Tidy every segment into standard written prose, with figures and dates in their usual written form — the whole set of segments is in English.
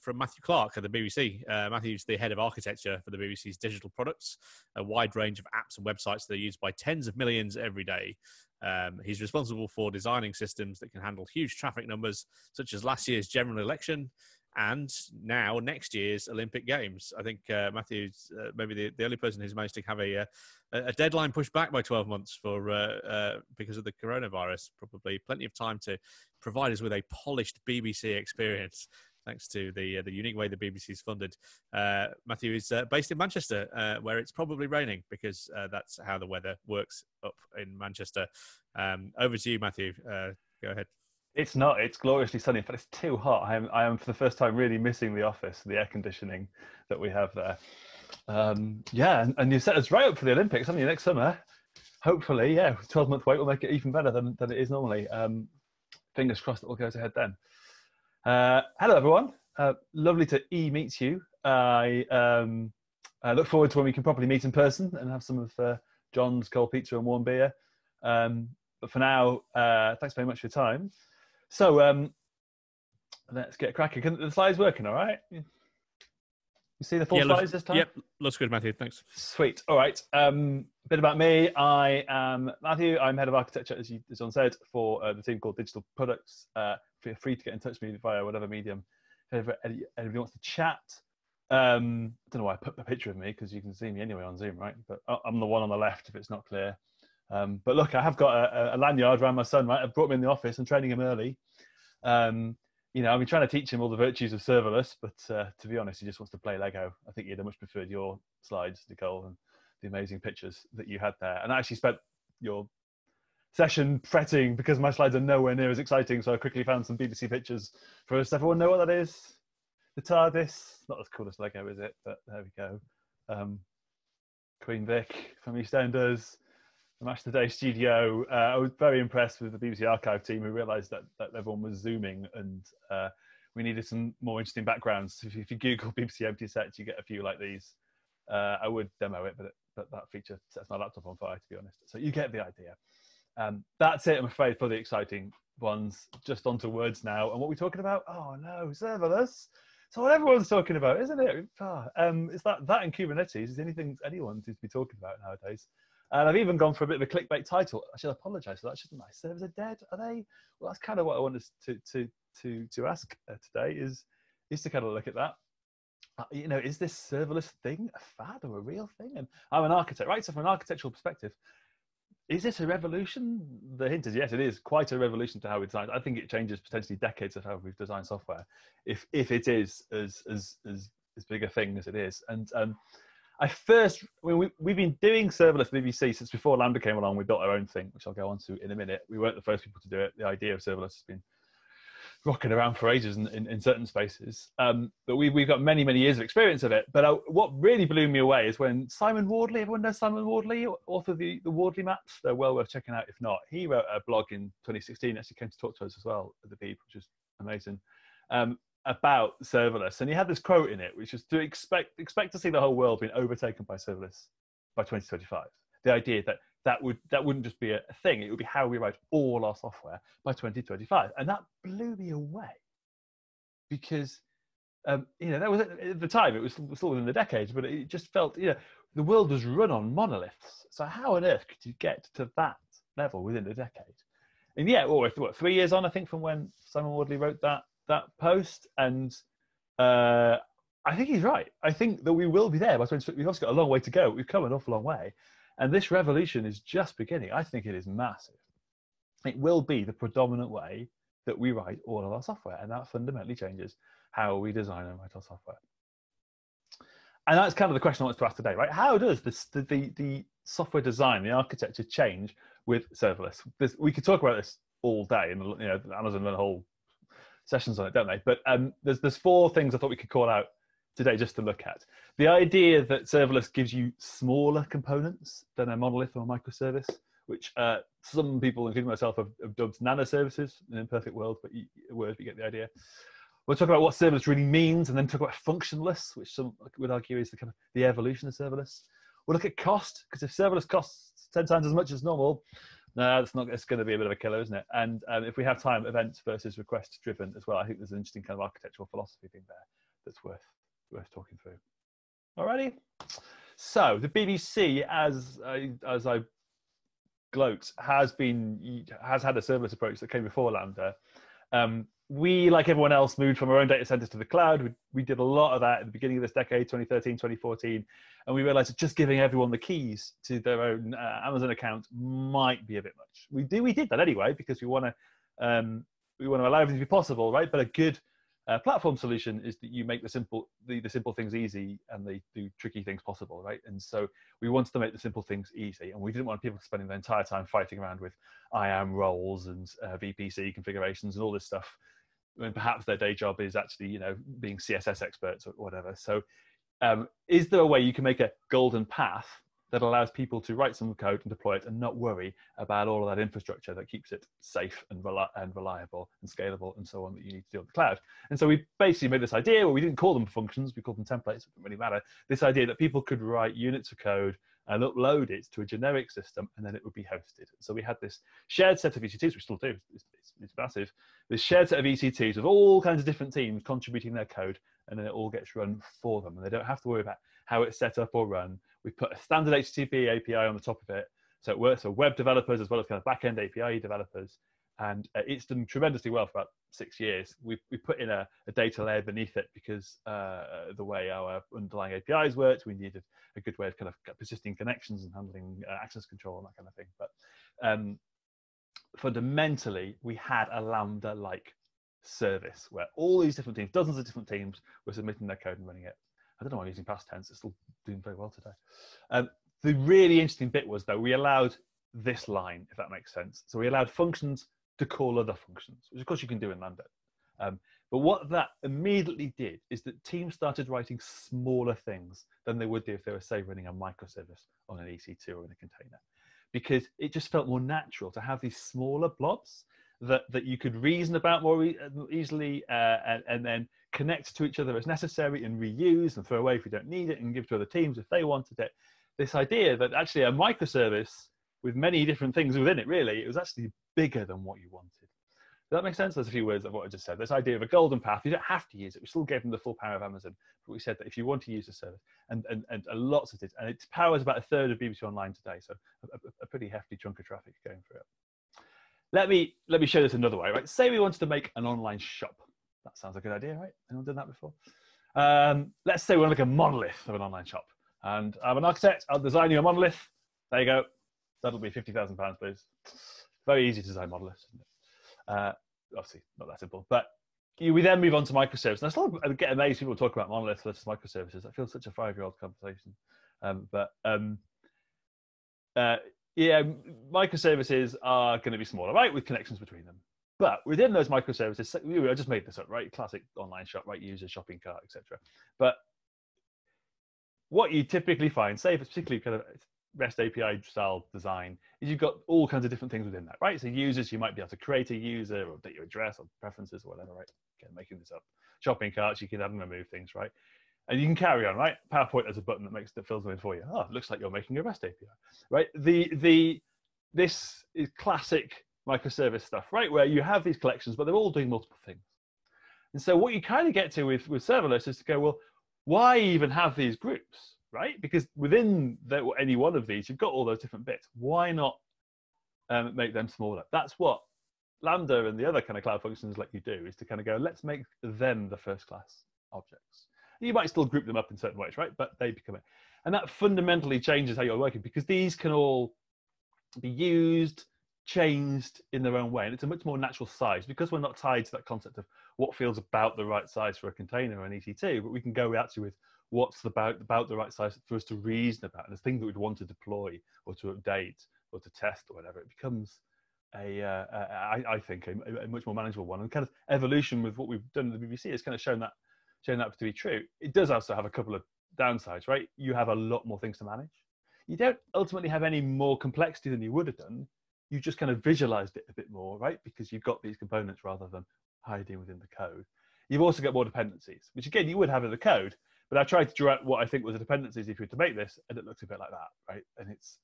from Matthew Clark at the BBC. Matthew's the head of architecture for the BBC's digital products, a wide range of apps and websites that are used by tens of millions every day. He's responsible for designing systems that can handle huge traffic numbers, such as last year's general election and now next year's Olympic Games. I think Matthew's maybe the only person who's managed to have a deadline pushed back by 12 months for because of the coronavirus. Probably plenty of time to provide us with a polished BBC experience, thanks to the unique way the BBC is funded. Matthew is based in Manchester, where it's probably raining, because that's how the weather works up in Manchester. Over to you, Matthew. Go ahead. It's not. It's gloriously sunny, but it's too hot. I am for the first time really missing the office, the air conditioning that we have there. Yeah, and you set us right up for the Olympics, haven't you, next summer? Hopefully, yeah, 12-month wait will make it even better than it is normally. Fingers crossed it all goes ahead then. Hello, everyone. Lovely to meet you. I look forward to when we can properly meet in person and have some of John's cold pizza and warm beer. But for now, thanks very much for your time. So let's get cracking. The slide's working, all right? You see the full slides this time? Yep, looks good, Matthew. Thanks. Sweet. All right. A bit about me. I am Matthew. I'm head of architecture, as John said, for the team called Digital Products. Feel free to get in touch with me via whatever medium. If anybody wants to chat. I don't know why I put a picture of me, because you can see me anyway on Zoom, right? But I'm the one on the left if it's not clear. But look, I have got a lanyard around my son, right? I've brought him in the office. I'm training him early. You know, I've been trying to teach him all the virtues of serverless, but to be honest, he just wants to play Lego. I think he'd have much preferred your slides, Nicole, and the amazing pictures that you had there. And I actually spent your session fretting because my slides are nowhere near as exciting, so I quickly found some BBC pictures. First, everyone know what that is? The TARDIS. Not as cool as Lego, is it? But there we go. Queen Vic from EastEnders. The Mash Today studio. I was very impressed with the BBC archive team, who realised that everyone was Zooming, and we needed some more interesting backgrounds. So if you Google BBC empty sets, you get a few like these. I would demo it, but that feature sets my laptop on fire, to be honest. So you get the idea. That's it, I'm afraid, for the exciting ones. Just onto words now. And what are we talking about? Oh no, serverless. So what everyone's talking about, isn't it? It's that and Kubernetes is anything anyone seems to be talking about nowadays. And I've even gone for a bit of a clickbait title. I should apologise for that, shouldn't I? Servers are dead, are they? Well, that's kind of what I wanted to ask today. Is to kind of look at that. You know, is this serverless thing a fad or a real thing? And I'm an architect, right? So from an architectural perspective, is this a revolution? The hint is yes, it is quite a revolution to how we design. I think it changes potentially decades of how we've designed software, if it is as big a thing as it is. And we've been doing serverless BBC since before Lambda came along. We built our own thing, which I'll go on to in a minute. We weren't the first people to do it. The idea of serverless has been rocking around for ages in certain spaces. But we've got many, many years of experience of it. But what really blew me away is when Simon Wardley, everyone knows Simon Wardley, author of the Wardley maps. They're well worth checking out if not. He wrote a blog in 2016, actually came to talk to us as well at the Beeb, which is amazing. About serverless, and he had this quote in it, which is to expect to see the whole world being overtaken by serverless by 2025. The idea that wouldn't just be a thing, it would be how we write all our software by 2025. And that blew me away, because you know, that was at the time, it was still within the decade, but it just felt, you know, the world was run on monoliths. So how on earth could you get to that level within a decade? And yeah, or what, 3 years on, I think, from when Simon Wardley wrote that post, and I think he's right. I think that we will be there by 2020. We've also got a long way to go. We've come an awful long way, and this revolution is just beginning. I think it is massive. It will be the predominant way that we write all of our software, and that fundamentally changes how we design and write our software. And that's kind of the question I wanted to ask today, right? How does the software design, the architecture, change with serverless? We could talk about this all day, and you know, Amazon and the whole sessions on it, don't they? But there's four things I thought we could call out today just to look at. The idea that serverless gives you smaller components than a monolith or a microservice, which some people, including myself, have dubbed nanoservices, an imperfect world, but you get the idea. We'll talk about what serverless really means, and then talk about functionless, which some would argue is the kind of the evolution of serverless. We'll look at cost, because if serverless costs 10 times as much as normal, No, that's not. It's going to be a bit of a killer, isn't it? And if we have time, events versus request driven as well. I think there's an interesting kind of architectural philosophy thing there that's worth talking through. Alrighty. So the BBC, as I gloat, has had a serverless approach that came before Lambda. We, like everyone else, moved from our own data centers to the cloud. We did a lot of that at the beginning of this decade, 2013, 2014. And we realized that just giving everyone the keys to their own Amazon account might be a bit much. We did that anyway, because we want to allow everything to be possible, right? But a good platform solution is that you make the simple things easy and they do tricky things possible, right? And so we wanted to make the simple things easy, and we didn't want people spending their entire time fighting around with IAM roles and VPC configurations and all this stuff, when perhaps their day job is actually, you know, being CSS experts or whatever. So is there a way you can make a golden path that allows people to write some code and deploy it and not worry about all of that infrastructure that keeps it safe and reliable and scalable and so on that you need to do on the cloud? And so we basically made this idea, well, we didn't call them functions, we called them templates, it didn't really matter. This idea that people could write units of code and upload it to a generic system, and then it would be hosted. So we had this shared set of ECTs, we still do, it's massive, this shared set of ECTs of all kinds of different teams contributing their code, and then it all gets run for them, and they don't have to worry about how it's set up or run. We put a standard HTTP API on the top of it, so it works for web developers as well as kind of back-end API developers, and it's done tremendously well for about 6 years. We put in a data layer beneath it because the way our underlying APIs worked, we needed a good way of kind of persisting connections and handling access control and that kind of thing. But fundamentally, we had a Lambda-like service where all these different teams, dozens of different teams, were submitting their code and running it. I don't know why I'm using past tense, it's still doing very well today. The really interesting bit was, though, we allowed this line, if that makes sense. So we allowed functions to call other functions, which of course you can do in Lambda. But what that immediately did is that teams started writing smaller things than they would do if they were, say, running a microservice on an EC2 or in a container, because it just felt more natural to have these smaller blobs that you could reason about more easily and then connect to each other as necessary and reuse and throw away if you don't need it and give to other teams if they wanted it. This idea that actually a microservice with many different things within it, really, it was actually bigger than what you wanted. Does that make sense? There's a few words of what I just said. This idea of a golden path, you don't have to use it. We still gave them the full power of Amazon, but we said that if you want to use the service, and lots of it, and it powers about 1/3 of BBC Online today, so a pretty hefty chunk of traffic going through it. Let me show this another way, right? Say we wanted to make an online shop. That sounds like a good idea, right? Anyone done that before? Let's say we want to make a monolith of an online shop. And I'm an architect, I'll design you a monolith. There you go. That'll be £50,000, please. Very easy to design monoliths, isn't it? Obviously, not that simple. But we then move on to microservices. And I still get amazed people talk about monoliths versus microservices. That feels such a 5-year-old conversation. Yeah, microservices are going to be smaller, right, with connections between them. But within those microservices, I just made this up, right? Classic online shop, right? User, shopping cart, etc. But what you typically find, say if it's particularly kind of REST API style design, is you've got all kinds of different things within that, right? So users, you might be able to create a user or update your address or preferences or whatever, right? Again, making this up. Shopping carts, you can add and remove things, right? And you can carry on, right? PowerPoint has a button that fills them in for you. Oh, it looks like you're making a REST API, right? This is classic microservice stuff, right? Where you have these collections, but they're all doing multiple things. And so what you kind of get to with serverless is to go, well, why even have these groups, right? Because within any one of these, you've got all those different bits. Why not make them smaller? That's what Lambda and the other kind of cloud functions let you do, is to kind of go, let's make them the first class objects. You might still group them up in certain ways, right? But they become it. And that fundamentally changes how you're working, because these can all be used, changed in their own way. And it's a much more natural size, because we're not tied to that concept of what feels about the right size for a container or an EC2, but we can go actually with what's about the right size for us to reason about, and the thing that we'd want to deploy or to update or to test or whatever. It becomes I think a much more manageable one. And kind of evolution with what we've done with the BBC has kind of shown that to be true. It does also have a couple of downsides, right? You have a lot more things to manage. You don't ultimately have any more complexity than you would have done. You just kind of visualized it a bit more, right? Because you've got these components rather than hiding within the code. You've also got more dependencies, which again, you would have in the code, but I tried to draw out what I think was the dependencies if you were to make this, and it looks a bit like that, right? And it's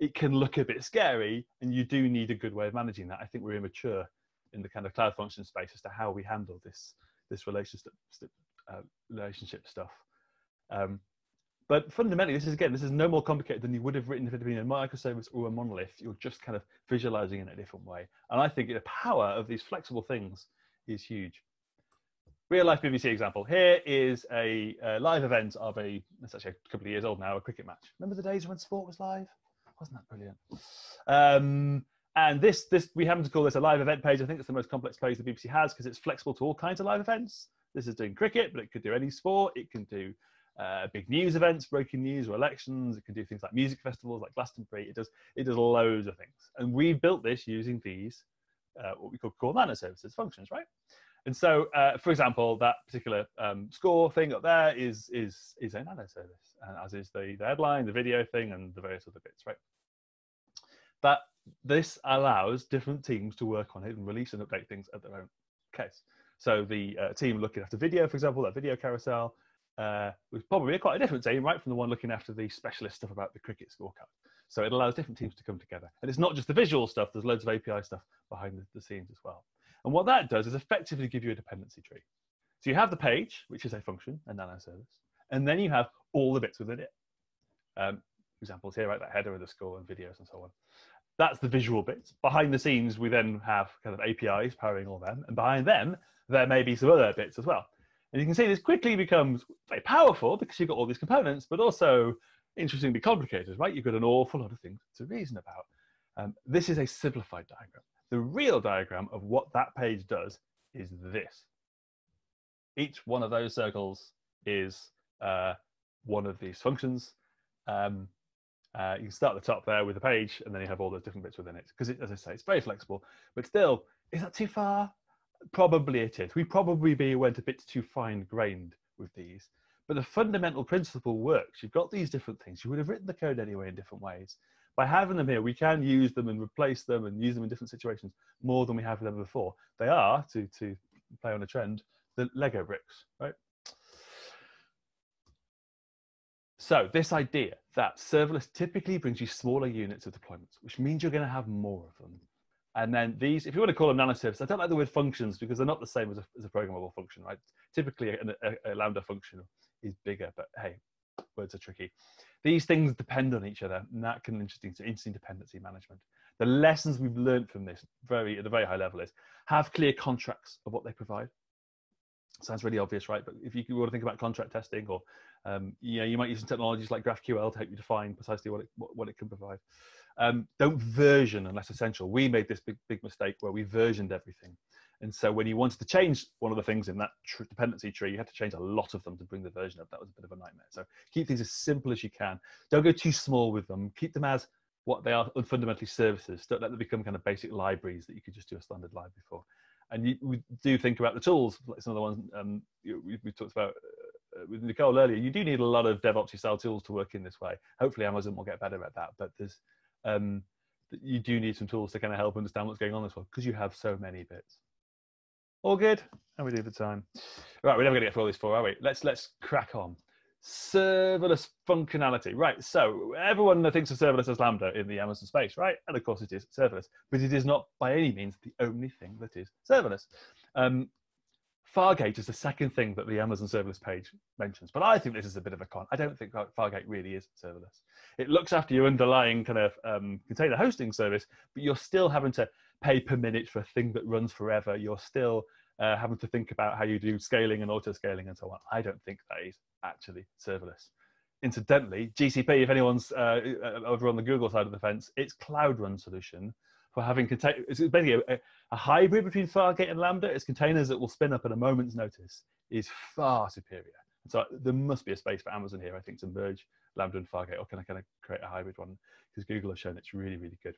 it can look a bit scary, and you do need a good way of managing that. I think we're immature in the kind of cloud function space as to how we handle this relationship stuff. But fundamentally, this is no more complicated than you would have written if it had been a microservice or a monolith. You're just kind of visualizing it in a different way. And I think the power of these flexible things is huge. Real life BBC example. Here is a live event of it's actually a couple of years old now, a cricket match. Remember the days when sport was live? Wasn't that brilliant? And we happen to call this a live event page. I think it's the most complex page the BBC has because it's flexible to all kinds of live events. This is doing cricket, but it could do any sport. It can do big news events, breaking news or elections. It can do things like music festivals, like Glastonbury. It does loads of things. And we built this using these, what we call nanoservices functions, right? And so, for example, that particular score thing up there is a nano service, and as is the headline, the video thing, and the various other bits, right? But this allows different teams to work on it and release and update things at their own case. So the team looking after video, for example, that video carousel, was probably quite a different team, right, from the one looking after the specialist stuff about the cricket scorecard. So it allows different teams to come together. And it's not just the visual stuff, there's loads of API stuff behind the scenes as well. And what that does is effectively give you a dependency tree. So you have the page, which is a function, a nano service, and then you have all the bits within it. Examples here, right, that header and the score and videos and so on. That's the visual bits. Behind the scenes, we then have kind of APIs powering all them, and behind them, there may be some other bits as well. And you can see this quickly becomes very powerful because you've got all these components, but also interestingly complicated, right? You've got an awful lot of things to reason about. This is a simplified diagram. The real diagram of what that page does is this. Each one of those circles is one of these functions. You can start at the top there with the page, and then you have all those different bits within it. Because, as I say, it's very flexible. But still, is that too far? Probably it is. We went a bit too fine-grained with these. But the fundamental principle works. You've got these different things. You would have written the code anyway in different ways. By having them here, we can use them and replace them and use them in different situations more than we have them before. They are, to play on a trend, the Lego bricks, right? So this idea that serverless typically brings you smaller units of deployments, which means you're going to have more of them. And then these, if you want to call them nanoservices, I don't like the word functions because they're not the same as a programmable function, right? Typically a Lambda function is bigger, but hey, words are tricky. These things depend on each other, and that can be interesting dependency management. The lessons we've learned from this at a very high level is have clear contracts of what they provide. Sounds really obvious, right? But if you want to think about contract testing, or you might use some technologies like GraphQL to help you define precisely what it can provide. Don't version unless essential. We made this big mistake where we versioned everything. And so when you wanted to change one of the things in that dependency tree, you had to change a lot of them to bring the version up. That was a bit of a nightmare. So keep things as simple as you can. Don't go too small with them. Keep them as what they are, fundamentally services. Don't let them become kind of basic libraries that you could just do a standard library for. And we do think about the tools, like some of the ones we talked about with Nicole earlier. You do need a lot of DevOps style tools to work in this way. Hopefully Amazon will get better at that, but you do need some tools to kind of help understand what's going on in this one because you have so many bits. All good, and we do the time. Right, we're never going to get through all these four, are we? Let's crack on. Serverless functionality. Right, so everyone thinks of serverless as Lambda in the Amazon space, right? And of course it is serverless, but it is not by any means the only thing that is serverless. Fargate is the second thing that the Amazon serverless page mentions, but I think this is a bit of a con. I don't think Fargate really is serverless. It looks after your underlying kind of container hosting service, but you're still having to pay per minute for a thing that runs forever. You're still having to think about how you do scaling and auto-scaling and so on. I don't think that is actually serverless. Incidentally, GCP, if anyone's over on the Google side of the fence, it's Cloud Run solution for having containers. It's basically a hybrid between Fargate and Lambda. It's containers that will spin up at a moment's notice. Is far superior. So there must be a space for Amazon here, I think, to merge Lambda and Fargate, or can I kind of create a hybrid one? Because Google has shown it's really, really good.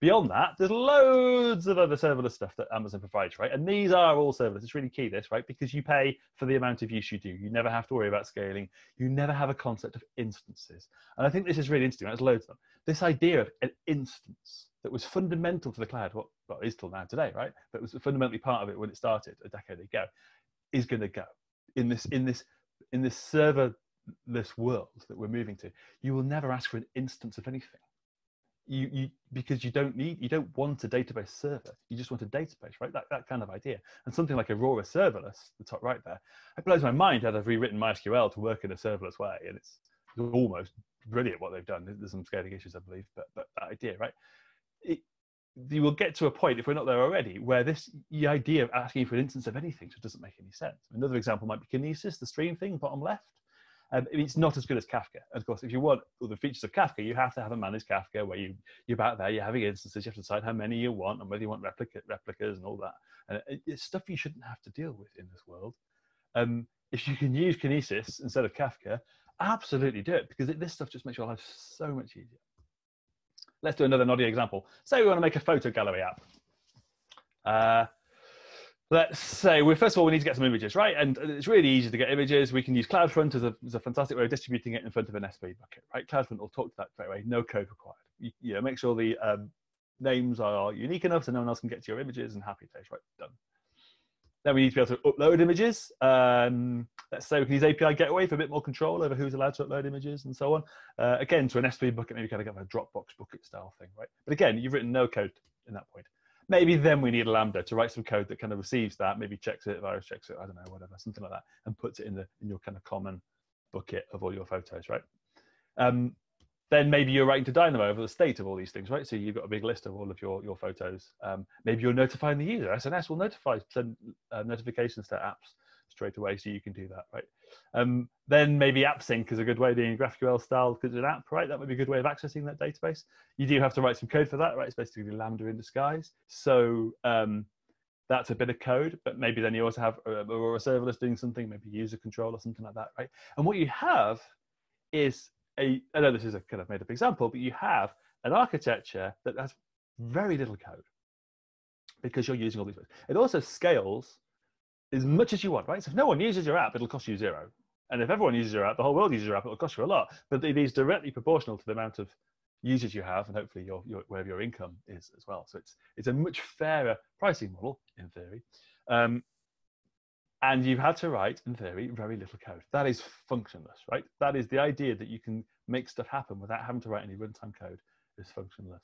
Beyond that, there's loads of other serverless stuff that Amazon provides, right? And these are all serverless. It's really key, this, right? Because you pay for the amount of use you do. You never have to worry about scaling. You never have a concept of instances. And I think this is really interesting. There's loads of them. This idea of an instance that was fundamental to the cloud, well, is till now today, right? That was fundamentally part of it when it started a decade ago, is going to go. In this serverless world that we're moving to, you will never ask for an instance of anything. because you don't want a database server, you just want a database, right? That kind of idea. And something like Aurora Serverless, the top right there, it blows my mind how they've rewritten MySQL to work in a serverless way, and it's almost brilliant what they've done. There's some scaling issues, I believe, but that idea, right? You will get to a point, if we're not there already, where the idea of asking for an instance of anything just doesn't make any sense. Another example might be Kinesis, the stream thing, bottom left. It's not as good as Kafka. Of course, if you want all the features of Kafka, you have to have a managed Kafka where you're back there, you're having instances, you have to decide how many you want and whether you want replicas and all that. And it's stuff you shouldn't have to deal with in this world. If you can use Kinesis instead of Kafka, absolutely do it, because this stuff just makes your life so much easier. Let's do another naughty example. Say we want to make a photo gallery app. Let's say, first of all, we need to get some images, right? And it's really easy to get images. We can use CloudFront as a fantastic way of distributing it in front of an S3 bucket, right? CloudFront will talk to that straight away, no code required. You know, make sure the names are unique enough so no one else can get to your images, and happy days, right, done. Then we need to be able to upload images. Let's say we can use API Gateway for a bit more control over who's allowed to upload images and so on. Again, to an S3 bucket, maybe kind of a Dropbox bucket style thing, right? But again, you've written no code in that point. Maybe then we need a Lambda to write some code that kind of receives that, maybe checks it, virus checks it, I don't know, whatever, something like that, and puts it in your kind of common bucket of all your photos, right? Then maybe you're writing to Dynamo over the state of all these things, right? So you've got a big list of all of your photos. Maybe you're notifying the user. SNS will send notifications to apps straight away, so you can do that, right? Then maybe AppSync is a good way of doing GraphQL style because it's an app, right? That would be a good way of accessing that database. You do have to write some code for that, right? It's basically Lambda in disguise. So that's a bit of code, but maybe then you also have Aurora Serverless doing something, maybe user control or something like that, right? And what you have is I know this is a kind of made up example, but you have an architecture that has very little code because you're using all these ways. It also scales as much as you want, right? So if no one uses your app, it'll cost you zero. And if everyone uses your app, the whole world uses your app, it'll cost you a lot. But it is directly proportional to the amount of users you have and hopefully wherever your income is as well. So it's a much fairer pricing model in theory. And you've had to write, in theory, very little code. That is functionless, right? That is the idea that you can make stuff happen without having to write any runtime code is functionless.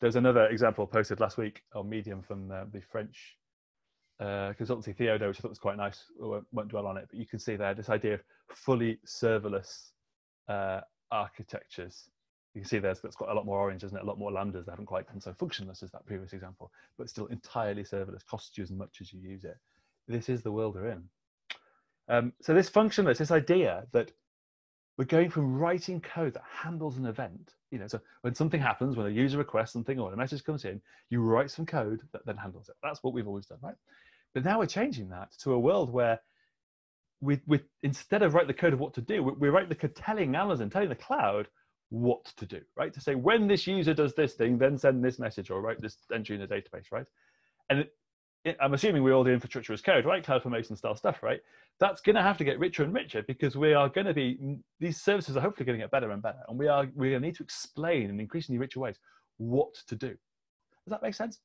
There's another example posted last week on Medium from the French consultancy Theodo, which I thought was quite nice. I won't dwell on it, but you can see there this idea of fully serverless architectures. You can see that's got a lot more orange, isn't it? A lot more lambdas that haven't quite been so functionless as that previous example, but still entirely serverless, costs you as much as you use it. This is the world we're in. So this functionless, this idea that we're going from writing code that handles an event, you know, so when something happens, when a user requests something or when a message comes in, you write some code that then handles it. That's what we've always done, right? But now we're changing that to a world where we instead of write the code of what to do, we write the code telling Amazon, telling the cloud what to do, right? To say, when this user does this thing, then send this message or write this entry in the database, right? And I'm assuming we all do infrastructure as code, right? CloudFormation style stuff, right? That's going to have to get richer and richer because these services are hopefully going to get better and better. And we're going to need to explain in increasingly richer ways what to do. Does that make sense?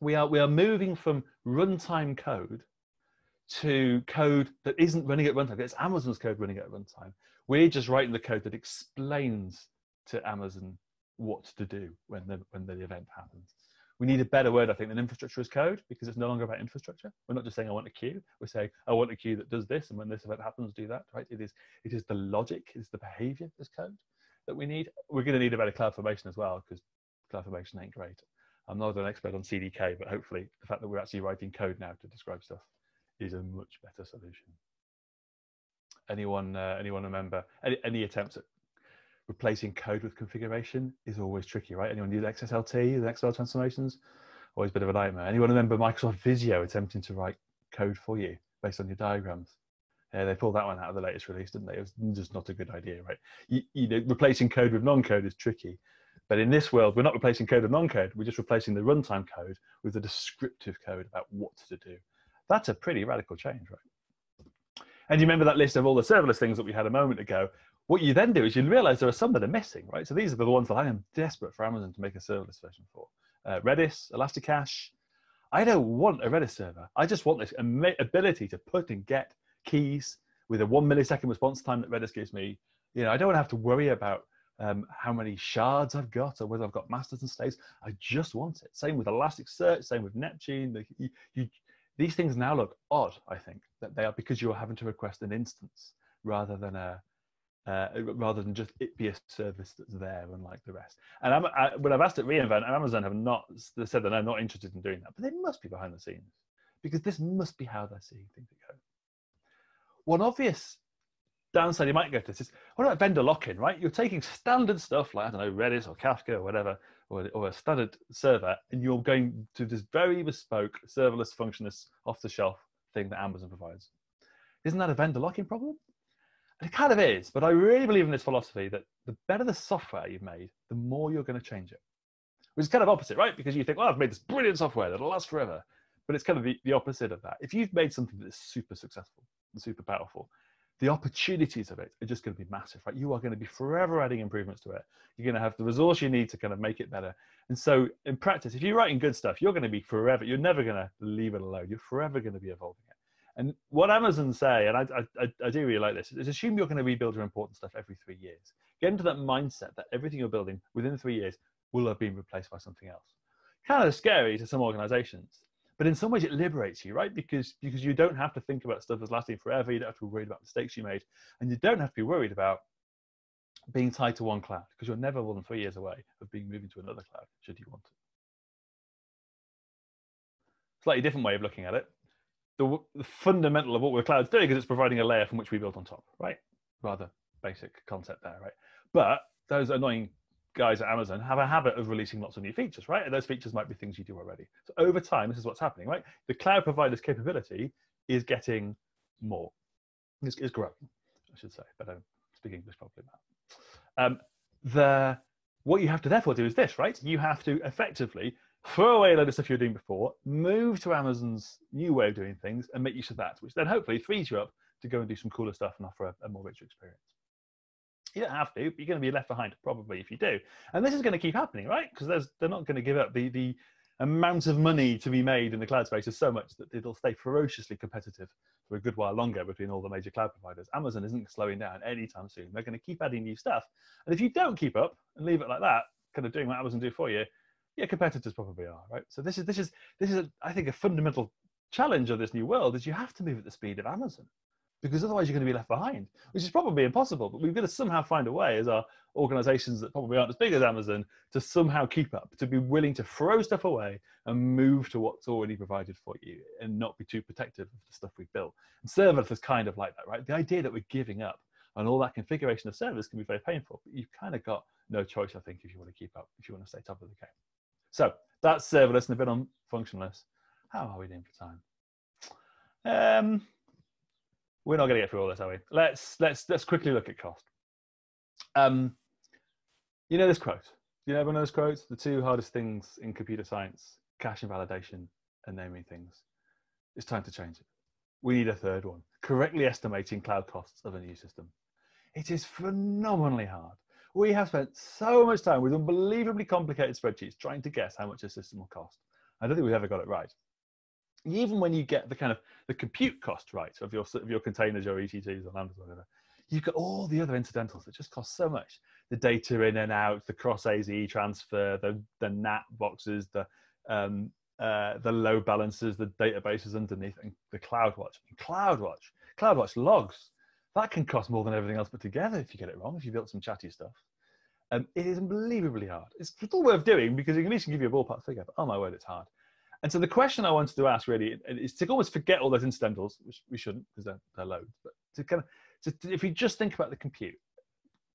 We are moving from runtime code to code that isn't running at runtime. It's Amazon's code running at runtime. We're just writing the code that explains to Amazon what to do when the event happens. We need a better word, I think, than infrastructure as code, because it's no longer about infrastructure. We're not just saying, I want a queue. We're saying, I want a queue that does this, and when this event happens, do that, right? It is the logic, it's the behavior as code that we need. We're going to need a better CloudFormation as well, because CloudFormation ain't great. I'm not an expert on CDK, but hopefully the fact that we're actually writing code now to describe stuff is a much better solution. Anyone remember? Any attempts at replacing code with configuration is always tricky, right? Anyone use XSLT, the XSL transformations? Always a bit of a nightmare. Anyone remember Microsoft Visio attempting to write code for you based on your diagrams? Yeah, they pulled that one out of the latest release, didn't they? It was just not a good idea, right? You know, replacing code with non-code is tricky. But in this world, we're not replacing code with non-code. We're just replacing the runtime code with the descriptive code about what to do. That's a pretty radical change, right? And you remember that list of all the serverless things that we had a moment ago? What you then do is you realize there are some that are missing, right? So these are the ones that I am desperate for Amazon to make a serverless version for. Redis, ElastiCache. I don't want a Redis server. I just want this ability to put and get keys with a 1 millisecond response time that Redis gives me. You know, I don't want to have to worry about how many shards I've got, or whether I've got masters and slaves. I just want it. Same with Elasticsearch, same with Neptune. These things now look odd, I think, that they are, because you're having to request an instance rather than a rather than just it be a service that's there unlike the rest. And when I've asked at reInvent, Amazon have not said that they're not interested in doing that, but they must be behind the scenes, because this must be how they're seeing things go. One obvious downside you might go to this is, what about vendor lock-in, right? You're taking standard stuff like, I don't know, Redis or Kafka or whatever, or a standard server, and you're going to this very bespoke, serverless, functionless, off-the-shelf thing that Amazon provides. Isn't that a vendor lock-in problem? And it kind of is, but I really believe in this philosophy that the better the software you've made, the more you're going to change it. Which is kind of opposite, right? Because you think, well, I've made this brilliant software that'll last forever. But it's kind of the opposite of that. If you've made something that's super successful and super powerful, the opportunities of it are just going to be massive, right? You are going to be forever adding improvements to it. You're going to have the resource you need to kind of make it better. And so in practice, if you're writing good stuff, you're going to be forever, you're never going to leave it alone. You're forever going to be evolving it. And what Amazon say, and I do really like this, is assume you're going to rebuild your important stuff every 3 years. Get into that mindset that everything you're building within 3 years will have been replaced by something else. Kind of scary to some organizations. But in some ways it liberates you, right? Because you don't have to think about stuff that's lasting forever. You don't have to be worried about mistakes you made. And you don't have to be worried about being tied to one cloud, because you're never more than 3 years away of being moving to another cloud, should you want to. Slightly different way of looking at it. The fundamental of what we're cloud's doing is it's providing a layer from which we build on top, right? Rather basic concept there, right? But those annoying guys at Amazon have a habit of releasing lots of new features, right? And those features might be things you do already. So over time, this is what's happening, right? The cloud provider's capability is getting more. It's growing, I should say, but I don't speak English properly now. What you have to therefore do is this, right? You have to effectively throw away a load of stuff you were doing before, move to Amazon's new way of doing things and make use of that, which then hopefully frees you up to go and do some cooler stuff and offer a more richer experience. You don't have to, but you're going to be left behind probably if you do. And this is going to keep happening, right? Because they're not going to give up. The amount of money to be made in the cloud space is so much that it'll stay ferociously competitive for a good while longer between all the major cloud providers. Amazon isn't slowing down anytime soon. They're going to keep adding new stuff. And if you don't keep up and leave it like that, kind of doing what Amazon do for you, yeah, competitors probably are, right? So this is I think, a fundamental challenge of this new world is you have to move at the speed of Amazon, because otherwise you're going to be left behind, which is probably impossible. But we've got to somehow find a way, as our organizations that probably aren't as big as Amazon, to somehow keep up, to be willing to throw stuff away and move to what's already provided for you and not be too protective of the stuff we've built. And serverless is kind of like that, right? The idea that we're giving up and all that configuration of servers can be very painful, but you've kind of got no choice, I think, if you want to keep up, if you want to stay top of the game. So that's serverless and a bit on functionless. How are we doing for time? We're not going to get through all this, are we? Let's quickly look at cost. You know this quote. You know everyone knows quotes. The two hardest things in computer science: cache and validation, and naming things. It's time to change it. We need a third one: correctly estimating cloud costs of a new system. It is phenomenally hard. We have spent so much time with unbelievably complicated spreadsheets trying to guess how much a system will cost. I don't think we've ever got it right. Even when you get the kind of the compute cost right of your containers, your EC2s or lambdas, whatever, you've got all the other incidentals that just cost so much. The data in and out, the cross AZ transfer, the NAT boxes, the load balancers, the databases underneath, and the CloudWatch logs. That can cost more than everything else put together if you get it wrong, if you built some chatty stuff. It is unbelievably hard. It's still worth doing because it can at least give you a ballpark figure, but oh my word, it's hard. And so the question I wanted to ask really is to almost forget all those incidentals, which we shouldn't because they're loads, but to kind of, if you just think about the compute,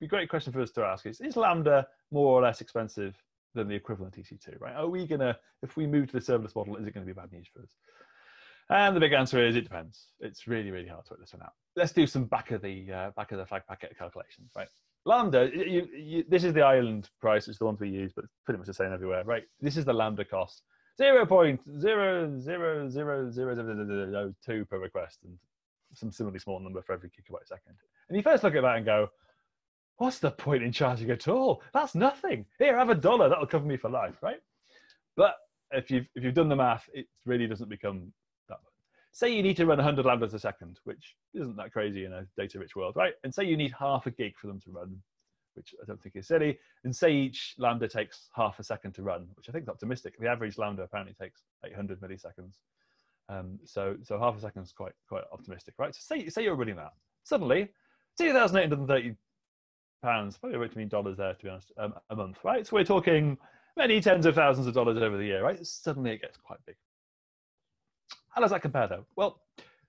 it'd be a great question for us to ask is Lambda more or less expensive than the equivalent EC2, right? Are we gonna, if we move to the serverless model, is it gonna be bad news for us? And the big answer is it depends. It's really, really hard to work this one out. Let's do some back of the flag packet calculations, right? Lambda, this is the island price, it's the ones we use, but it's pretty much the same everywhere, right? This is the Lambda cost, 0.0000002 per request, and some similarly small number for every gigabyte second. And you first look at that and go, what's the point in charging at all? That's nothing. Here, have $1, that'll cover me for life, right? But if you've done the math, it really doesn't become that much. Say you need to run 100 lambdas a second, which isn't that crazy in a data-rich world, right? And say you need half a gig for them to run. which I don't think is silly, and say each Lambda takes half a second to run, which I think is optimistic. The average Lambda apparently takes 800 milliseconds. So half a second is quite optimistic, right? So say you're running that. Suddenly, £2,830, probably wrote to mean dollars there, to be honest, a month, right? So we're talking many tens of thousands of dollars over the year, right? Suddenly it gets quite big. How does that compare though? Well,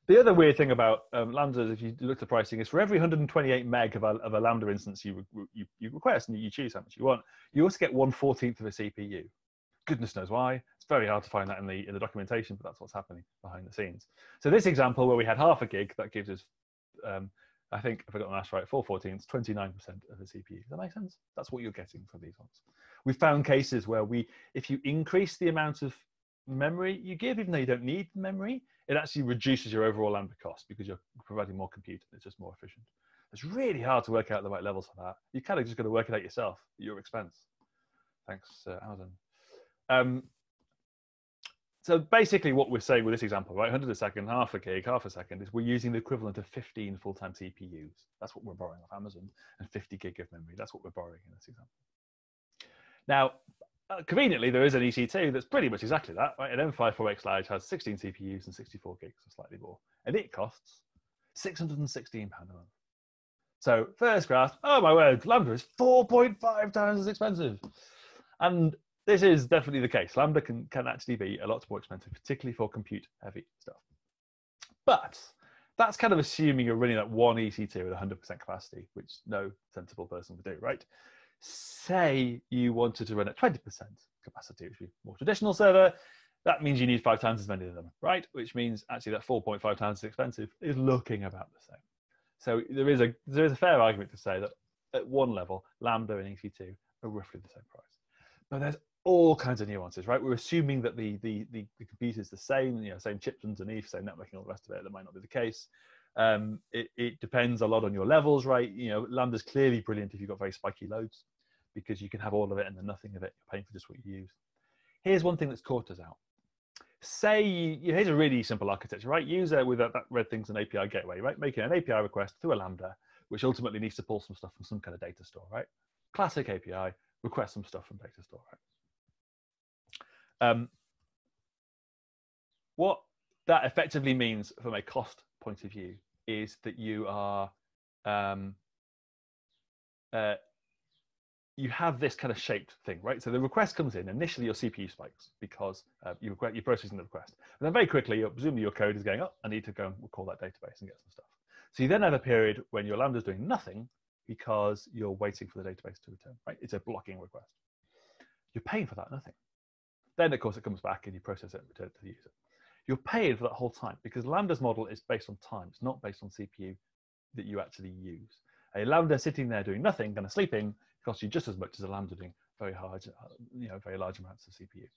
the other weird thing about Lambdas, if you look at the pricing, is for every 128 meg of a Lambda instance you request and you choose how much you want, you also get 1/14 of a CPU. Goodness knows why. It's very hard to find that in the documentation, but that's what's happening behind the scenes. So this example where we had half a gig, that gives us, I think, if I got my maths right, 4/14, 29% of the CPU. Does that make sense? That's what you're getting from these ones. We found cases where if you increase the amount of memory you give, even though you don't need memory, it actually reduces your overall Lambda cost because you're providing more compute and it's just more efficient. It's really hard to work out the right levels for that. You kind of just got to work it out yourself at your expense. Thanks, Amazon. So basically what we're saying with this example, right, 100 a second, half a gig, half a second, is we're using the equivalent of 15 full-time CPUs. That's what we're borrowing off Amazon, and 50 gig of memory. That's what we're borrowing in this example. Now, conveniently, there is an EC2 that's pretty much exactly that, right? An m5.4xlarge has 16 CPUs and 64 gigs, or slightly more, and it costs £616 a month. So first grasp, oh my word, Lambda is 4.5 times as expensive. And this is definitely the case. Lambda can actually be a lot more expensive, particularly for compute-heavy stuff. But that's kind of assuming you're running that one EC2 at 100% capacity, which no sensible person would do, right? Say you wanted to run at 20% capacity, which would be a more traditional server. That means you need 5 times as many of them, right? Which means actually that 4.5 times as expensive is looking about the same. So there is a fair argument to say that at one level, Lambda and EC2 are roughly the same price. But there's all kinds of nuances, right? We're assuming that the computer is the same, you know, same chips underneath, same networking, all the rest of it. That might not be the case. It depends a lot on your levels, right? You know, Lambda's clearly brilliant if you've got very spiky loads, because you can have all of it and then nothing of it. You're paying for just what you use. Here's one thing that's caught us out. Say, here's a really simple architecture, right? User with that red thing's an API gateway, right? Making an API request through a Lambda, which ultimately needs to pull some stuff from some kind of data store, right? Classic API, request some stuff from data store, right? What that effectively means from a cost point of view is that you are, you have this kind of shaped thing, right? So the request comes in, initially your CPU spikes because you're processing the request. And then very quickly, presumably your code is going, oh, I need to go and call that database and get some stuff. So you then have a period when your Lambda is doing nothing because you're waiting for the database to return, right? It's a blocking request. You're paying for that nothing. Then of course it comes back and you process it and return it to the user. You're paying for that whole time because Lambda's model is based on time. It's not based on CPU that you actually use. A Lambda sitting there doing nothing, kind of sleeping, costs you just as much as a Lambda doing very large amounts of CPU.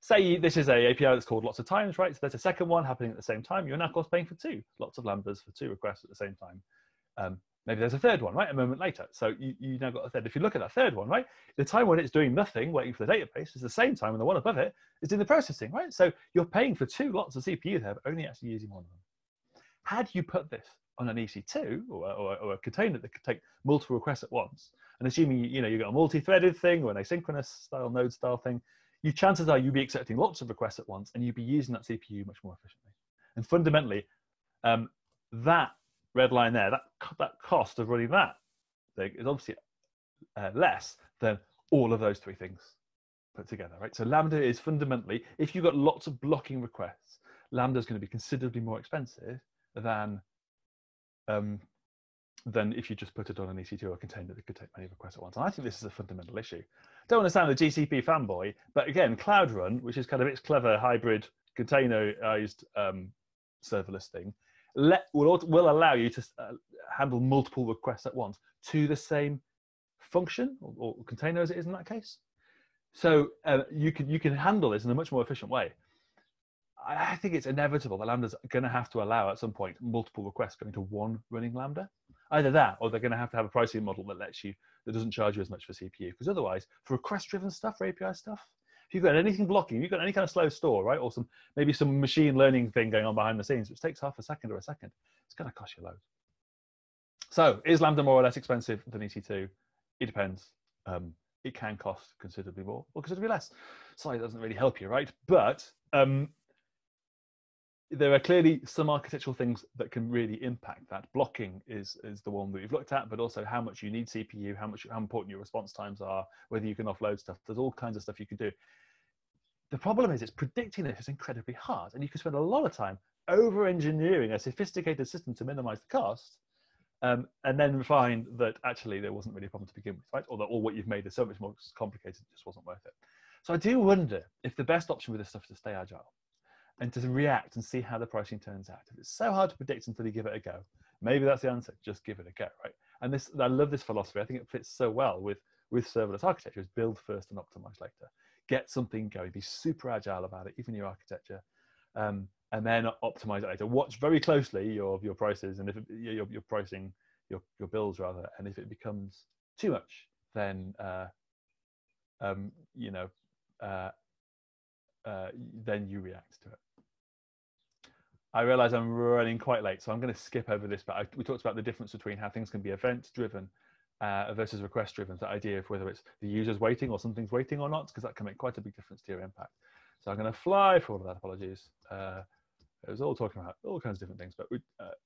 Say this is an API that's called lots of times, right? So there's a second one happening at the same time. You're now of course paying for two, lots of Lambdas for two requests at the same time. Maybe there's a third one, right? A moment later. So you now got a third. If you look at that third one, right? The time when it's doing nothing, waiting for the database, is the same time when the one above it is doing the processing, right? So you're paying for two lots of CPU there, but only actually using one of them. Had you put this on an EC2 or a container that could take multiple requests at once, and assuming you've got a multi-threaded thing or an asynchronous style, node style thing, your chances are you'd be accepting lots of requests at once and you'd be using that CPU much more efficiently. And fundamentally, that red line there, that cost of running that thing is obviously less than all of those three things put together, right? So Lambda is fundamentally, if you've got lots of blocking requests, Lambda is going to be considerably more expensive than if you just put it on an EC2 or a container that could take many requests at once. And I think this is a fundamental issue. Don't want to sound the GCP fanboy, but again, Cloud Run, which is kind of its clever hybrid containerized serverless thing, will allow you to handle multiple requests at once to the same function or container as it is in that case. So you can handle this in a much more efficient way. I think it's inevitable that Lambda's going to have to allow at some point multiple requests going to one running Lambda. Either that, or they're going to have a pricing model that doesn't charge you as much for CPU. Because otherwise, for request-driven stuff, for API stuff, if you've got anything blocking, you've got any kind of slow store, right? Or maybe some machine learning thing going on behind the scenes, which takes half a second or a second, it's going to cost you loads. So is Lambda more or less expensive than EC2? It depends. It can cost considerably more or considerably less. Sorry, that doesn't really help you, right? But there are clearly some architectural things that can really impact that. Blocking is the one that we've looked at, but also how much you need CPU, how important your response times are, whether you can offload stuff. There's all kinds of stuff you can do. The problem is, it's predicting this is incredibly hard, and you can spend a lot of time over-engineering a sophisticated system to minimize the cost, and then find that actually there wasn't really a problem to begin with, right? Or that all what you've made is so much more complicated, it just wasn't worth it. So I do wonder if the best option with this stuff is to stay agile and to react and see how the pricing turns out. If it's so hard to predict until you give it a go, maybe that's the answer, just give it a go, right? And this, I love this philosophy. I think it fits so well with serverless architecture, is build first and optimize later. Get something going, be super agile about it, even your architecture, and then optimize it later. Watch very closely your prices and if it, your pricing, your bills rather, and if it becomes too much, then you react to it. I realize I'm running quite late, so I'm going to skip over this. But we talked about the difference between how things can be event-driven versus request-driven, the idea of whether it's the user's waiting or something's waiting or not, because that can make quite a big difference to your impact. So I'm going to fly for all of that, apologies. It was all talking about all kinds of different things, but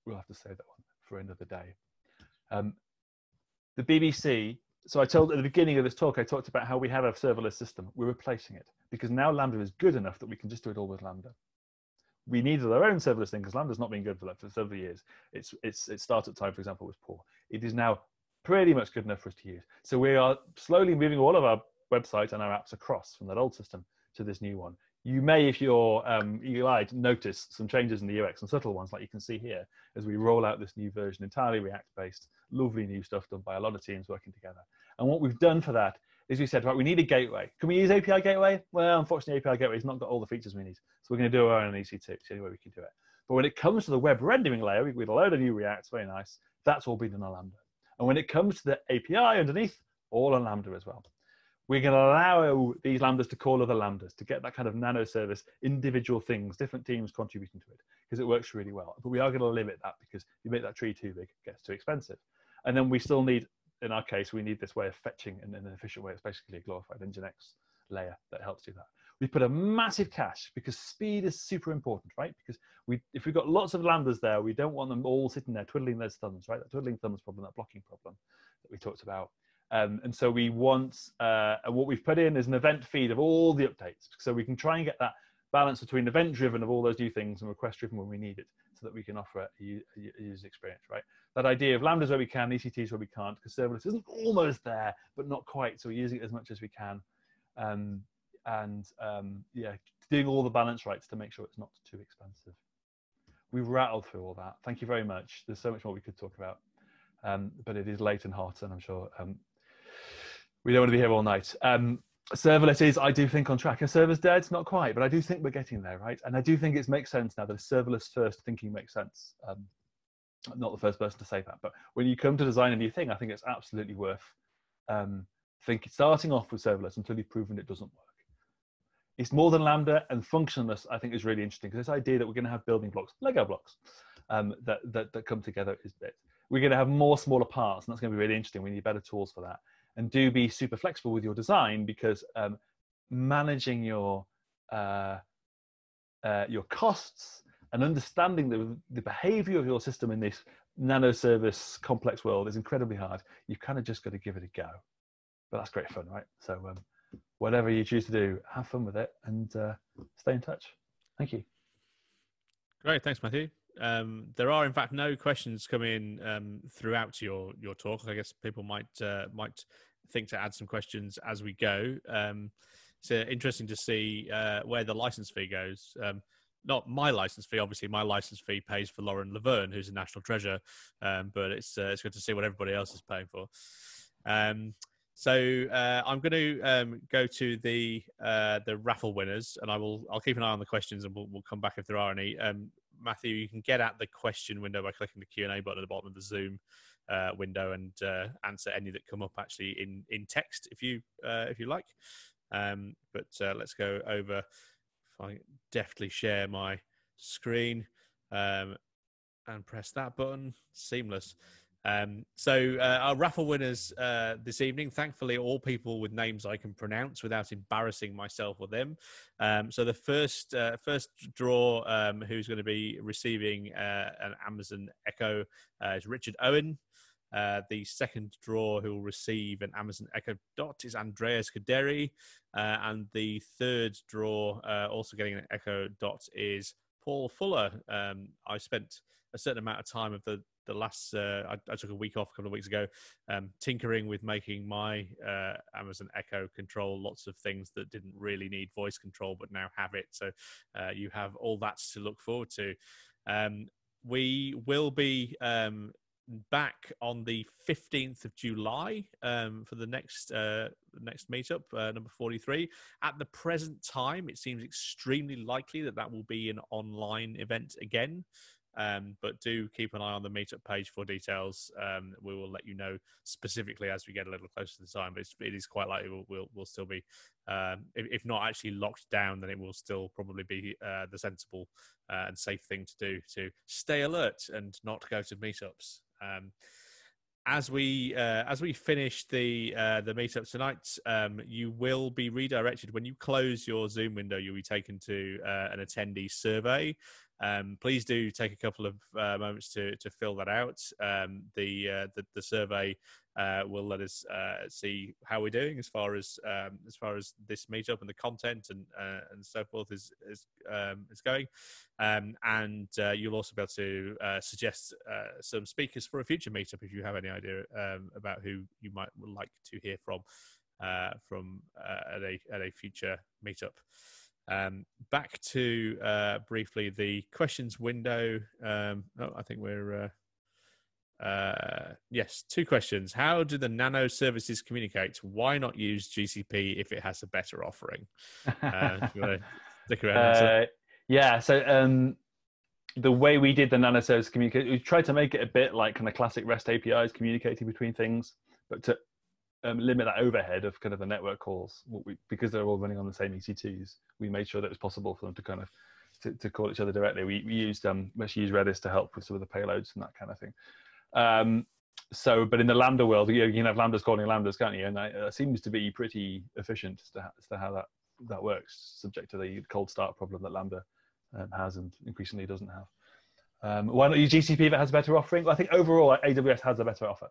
we'll have to save that one for another day. The BBC, so I told at the beginning of this talk, I talked about how we have a serverless system. We're replacing it because now Lambda is good enough that we can just do it all with Lambda. We needed our own serverless thing because Lambda's not been good for that for several years. Its startup time, for example, was poor. It is now pretty much good enough for us to use. So we are slowly moving all of our websites and our apps across from that old system to this new one. You may, if you're eagle-eyed, notice some changes in the UX, some subtle ones like you can see here, as we roll out this new version, entirely React-based, lovely new stuff done by a lot of teams working together. And what we've done for that is we said, right, we need a gateway. Can we use API Gateway? Well, unfortunately, API Gateway has not got all the features we need. So we're gonna do our own EC2, it's the only way we can do it. But when it comes to the web rendering layer, we a load of new Reacts, very nice. That's all been done on Lambda. And when it comes to the API underneath, all on Lambda as well. We're going to allow these Lambdas to call other Lambdas to get that kind of nano service, individual things, different teams contributing to it, because it works really well. But we are going to limit that because you make that tree too big, it gets too expensive. And then we still need, in our case, we need this way of fetching in an efficient way. It's basically a glorified NGINX layer that helps do that. We put a massive cache because speed is super important, right? Because if we've got lots of Lambdas there, we don't want them all sitting there twiddling those thumbs, right? That twiddling thumbs problem, that blocking problem that we talked about. And so we want, what we've put in is an event feed of all the updates. So we can try and get that balance between event-driven of all those new things and request-driven when we need it, so that we can offer a user experience, right? That idea of Lambdas where we can, EC2s where we can't, because serverless isn't almost there, but not quite. So we're using it as much as we can. Yeah, doing all the balance rights to make sure it's not too expensive. We've rattled through all that. Thank you very much. There's so much more we could talk about, but it is late and hot, and I'm sure, we don't want to be here all night. Serverless is, I do think, on track. A server's dead, not quite, but I do think we're getting there, right? And I do think it makes sense now that a serverless first thinking makes sense. I'm not the first person to say that, but when you come to design a new thing, I think it's absolutely worth starting off with serverless until you've proven it doesn't work. It's more than Lambda, and functionless, I think, is really interesting, because this idea that we're going to have building blocks, Lego blocks, that come together is it. We're going to have more smaller parts, and that's going to be really interesting. We need better tools for that. And do be super flexible with your design, because managing your costs and understanding the behavior of your system in this nano service complex world is incredibly hard. You've kind of just got to give it a go. But that's great fun, right? So whatever you choose to do, have fun with it and stay in touch. Thank you. Great, thanks, Matthew. There are, in fact, no questions coming in throughout your talk. I guess people might think to add some questions as we go. It's interesting to see where the license fee goes. Not my license fee, obviously. My license fee pays for Lauren Laverne, who's a national treasure, but it's good to see what everybody else is paying for. So I'm going to go to the raffle winners, and I'll keep an eye on the questions, and we'll come back if there are any. Matthew, you can get at the question window by clicking the Q&A button at the bottom of the Zoom window, and answer any that come up actually in text if you like. But let's go over. If I deftly share my screen and press that button, seamless. Our raffle winners this evening, thankfully, all people with names I can pronounce without embarrassing myself or them. So the first draw who's going to be receiving an Amazon Echo is Richard Owen. The second draw who will receive an Amazon Echo Dot is Andreas Kaderi. And the third draw, also getting an Echo Dot, is Paul Fuller. I spent a certain amount of time of the last, I took a week off a couple of weeks ago, tinkering with making my Amazon Echo control lots of things that didn't really need voice control, but now have it. So you have all that to look forward to. We will be back on the 15th of July for the next meetup, number 43. At the present time, it seems extremely likely that will be an online event again. But do keep an eye on the meetup page for details. We will let you know specifically as we get a little closer to the time, but it is quite likely we'll still be, if not actually locked down, then it will still probably be the sensible and safe thing to do to stay alert and not go to meetups. As we finish the meetup tonight, you will be redirected. When you close your Zoom window, you'll be taken to an attendee survey. Please do take a couple of moments to fill that out. The survey will let us see how we're doing as far as this meetup and the content and so forth is going. You'll also be able to suggest some speakers for a future meetup if you have any idea about who you might like to hear from at a future meetup. Back to briefly the questions window. I think we're yes, two questions. How do the nano services communicate? Why not use GCP if it has a better offering? You want to stick around? Yeah, so the way we did the nano service communicate, we tried to make it a bit like kind of classic REST APIs communicating between things, but to limit that overhead of kind of the network calls, because they're all running on the same EC2s. We made sure that it was possible for them to kind of to call each other directly. We actually used Redis to help with some of the payloads and that kind of thing. But in the Lambda world, you can have Lambdas calling Lambdas, can't you? And that seems to be pretty efficient as to how that works, subject to the cold start problem that Lambda has and increasingly doesn't have. Why not use GCP if it has a better offering? Well, I think overall AWS has a better offer.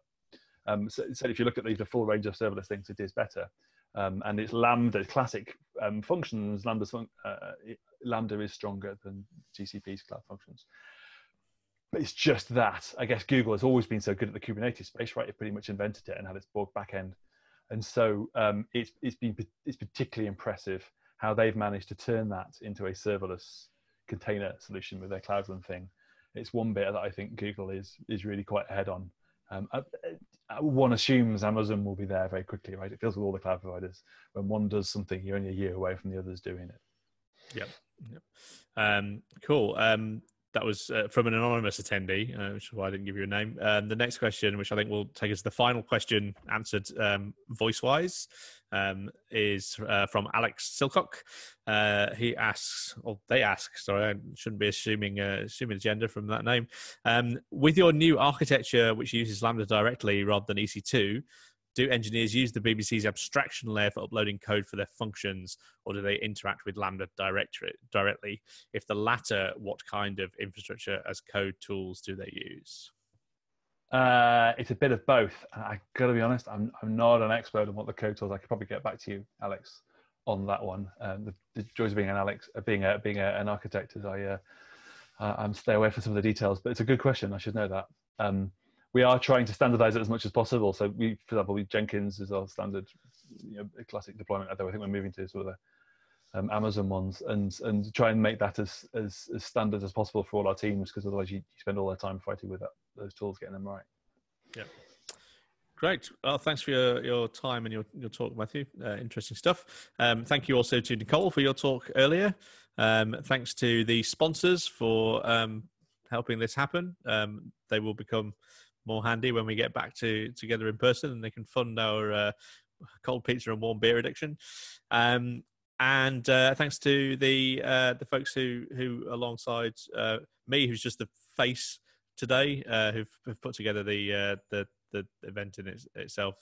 So if you look at the full range of serverless things, it is better. And it's Lambda, classic functions, Lambda is stronger than GCP's cloud functions. But it's just that, I guess Google has always been so good at the Kubernetes space, right? It pretty much invented it and had its Borg backend. And so it's particularly impressive how they've managed to turn that into a serverless container solution with their Cloud Run thing. It's one bit that I think Google is really quite ahead on. One assumes Amazon will be there very quickly, right? It feels with all the cloud providers. When one does something, you're only a year away from the others doing it. Yep. Cool. That was from an anonymous attendee, which is why I didn't give you a name. The next question, which I think will take us to the final question answered voice-wise, is from Alex Silcock. They ask, sorry, I shouldn't be assuming gender from that name. With your new architecture, which uses Lambda directly rather than EC2, do engineers use the BBC's abstraction layer for uploading code for their functions, or do they interact with Lambda directly? If the latter, what kind of infrastructure as code tools do they use? It's a bit of both. I got to be honest, I'm not an expert on what the code tools. I could probably get back to you, Alex, on that one. The joys of being an architect is I'm stay away from some of the details, but it's a good question. I should know that. We are trying to standardize it as much as possible. So for example, Jenkins is our standard, classic deployment out there. I think we're moving to sort of the Amazon ones and try and make that as standard as possible for all our teams, because otherwise you spend all their time fighting with those tools, getting them right. Yeah. Great. Well, thanks for your time and your talk, Matthew. Interesting stuff. Thank you also to Nicole for your talk earlier. Thanks to the sponsors for helping this happen. They will become more handy when we get back together in person, and they can fund our cold pizza and warm beer addiction. Thanks to the folks who alongside me, who's just the face today, who've put together the event in itself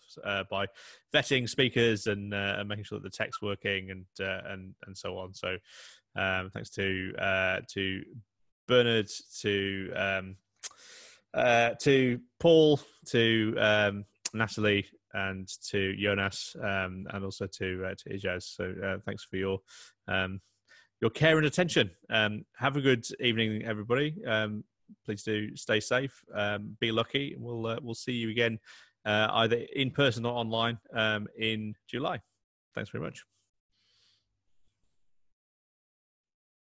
by vetting speakers and making sure that the tech's working and so on. So thanks to Bernard, to Paul, to Natalie, and to Jonas, and also to Ijaz. So thanks for your care and attention. Have a good evening, everybody. Please do stay safe, be lucky, and we'll see you again either in person or online in July. Thanks very much.